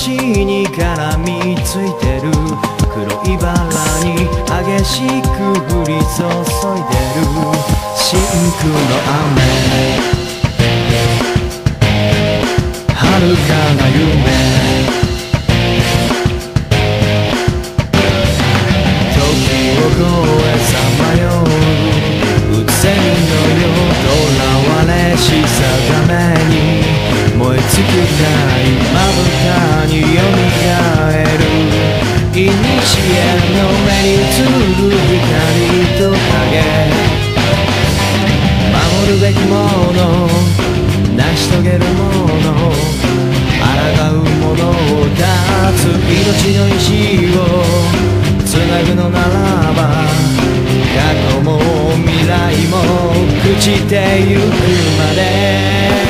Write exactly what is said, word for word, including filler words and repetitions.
足に絡みついてる黒いバラに激しく降り注いでる深紅の雨、遥かな夢、時を越えさまよううつせみのよう、囚われしさために燃え尽きないまぶたによみがえる、いにしえの目に映る光と影、守るべきもの、成し遂げるもの、抗うものを断つ命の意志をつなぐのならば、過去も未来も朽ちてゆくまで